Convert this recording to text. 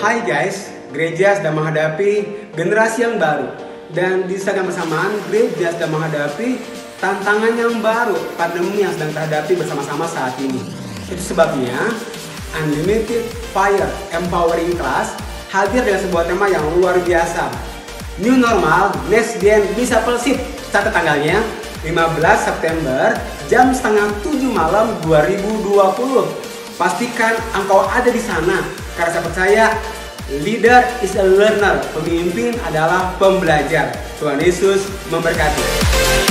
Hai guys, gereja sedang menghadapi generasi yang baru. Dan di saat yang bersamaan, gereja sedang menghadapi tantangan yang baru, pandemi yang sedang terhadapi bersama-sama saat ini. Itu sebabnya Unlimited Fire Empowering Class hadir dengan sebuah tema yang luar biasa. New Normal, Next Gen Discipleship. Catat tanggalnya, 15 September jam 6:30 malam 2020. Pastikan engkau ada di sana, karena saya percaya leader is a learner, pemimpin adalah pembelajar. Tuhan Yesus memberkati.